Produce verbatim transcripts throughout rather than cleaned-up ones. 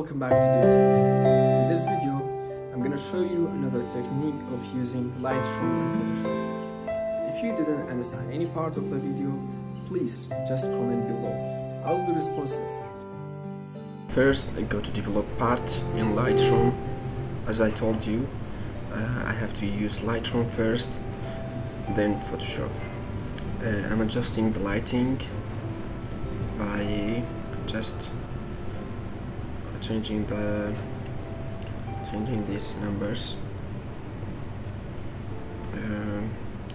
welcome back to D E T I. In this video, I'm going to show you another technique of using Lightroom and Photoshop. If you didn't understand any part of the video, please just comment below. I'll be responsive. First, I go to develop part in Lightroom. As I told you, uh, I have to use Lightroom first, then Photoshop. Uh, I'm adjusting the lighting by just changing the changing these numbers. Um,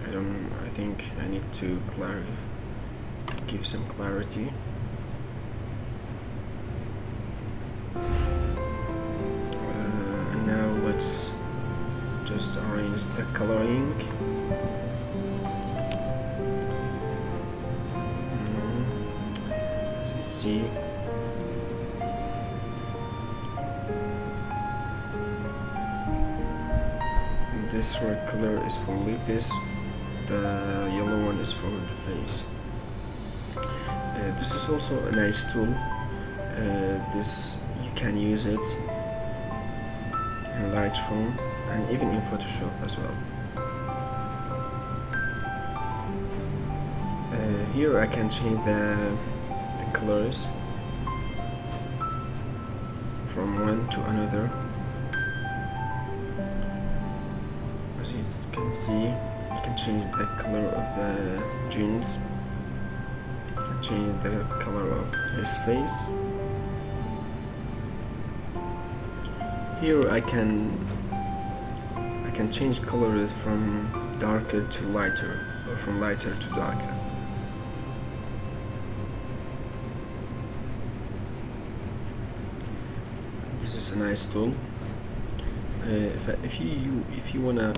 I don't. I think I need to clarify, give some clarity. Uh, and now let's just arrange the coloring. Mm, as you see. This red color is for lipis, the yellow one is for the face. Uh, this is also a nice tool. Uh, this you can use it in Lightroom and even in Photoshop as well. Uh, here I can change the, the colors from one to another. You can see, you can change the color of the jeans, you can change the color of his face. Here I can I can change colors from darker to lighter, or from lighter to darker. This is a nice tool. Uh, if, I, if you, you if you wanna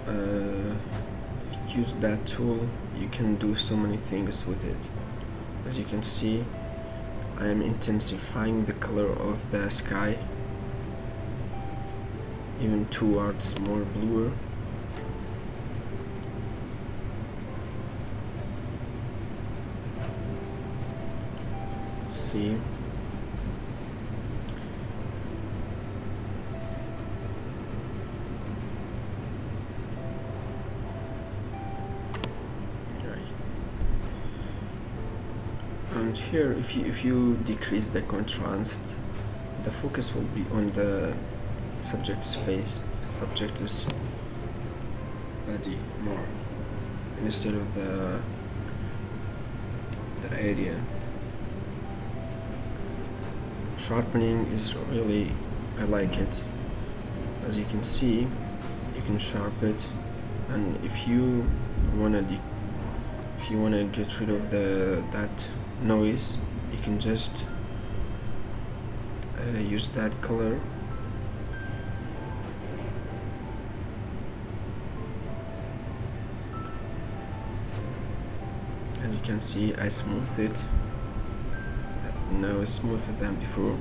Uh, use that tool, you can do so many things with it. As you can see, I am intensifying the color of the sky even towards more bluer. See, and here if you if you decrease the contrast, the focus will be on the subject's face, subject's body more instead of the the area. Sharpening is really, I like it. As you can see, you can sharpen it, and if you wanna de if you wanna get rid of the that noise, you can just uh, use that color. As you can see, I smoothed it. Now it's smoother than before.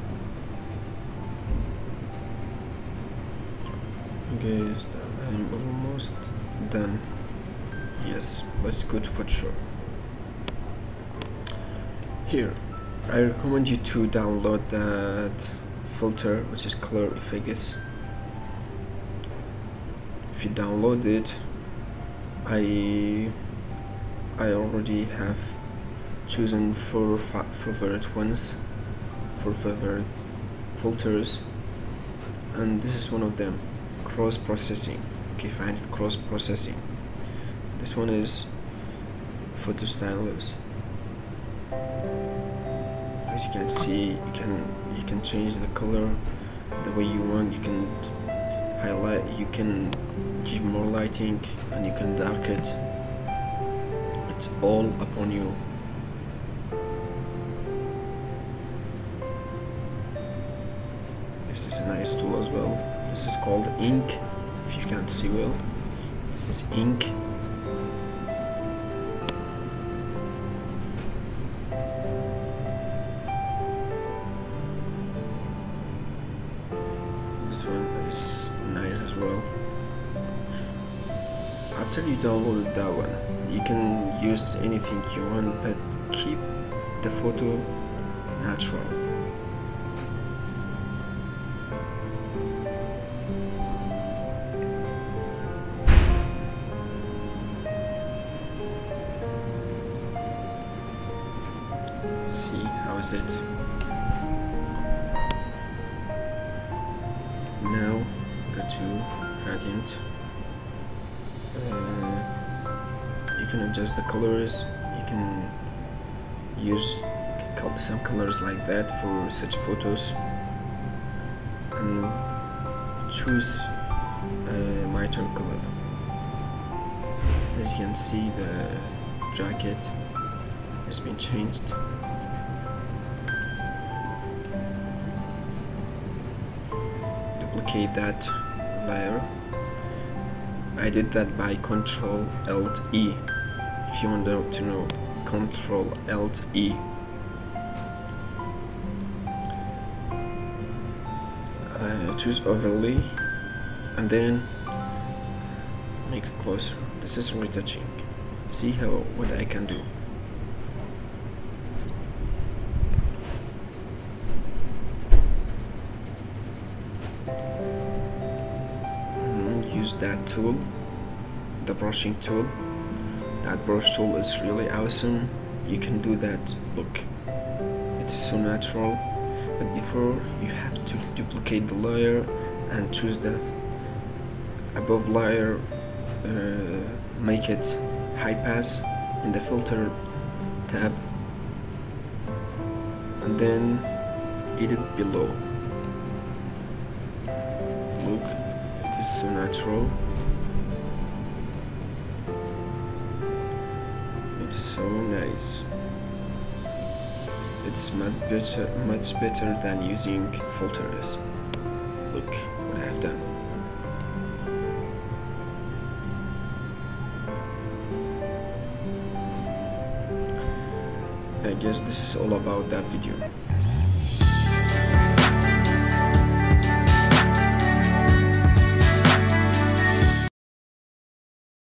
Okay, so I'm almost done. Yes, let's go to Photoshop. Here, I recommend you to download that filter, which is color effects. If you download it, I I already have chosen four favorite ones, four favorite filters, and this is one of them. Cross processing. Okay, find cross processing. This one is photo stylus. As you can see, you can you can change the color the way you want. You can highlight, you can give more lighting, and you can dark it. It's all upon you. This is a nice tool as well. This is called ink. If you can't see well, this is ink. This one is nice as well. After you download that one, you can use anything you want, but keep the photo natural. see how is it. Now go to gradient. Uh, you can adjust the colors. You can use some colors like that for such photos, and choose uh, my turn color. As you can see, the jacket has been changed. Duplicate that layer. I did that by control alt E. If you want to know, control alt E. Uh, choose overlay and then make it closer. This is retouching. See how what I can do. Mm, use that tool, the brushing tool. That brush tool is really awesome. You can do that. Look, it is so natural. But before, you have to duplicate the layer and choose the above layer, uh, make it high pass in the filter tab, and then edit below. Look, it is so natural. It is so nice. It's much better, much better than using filters. Look what I have done. I guess this is all about that video.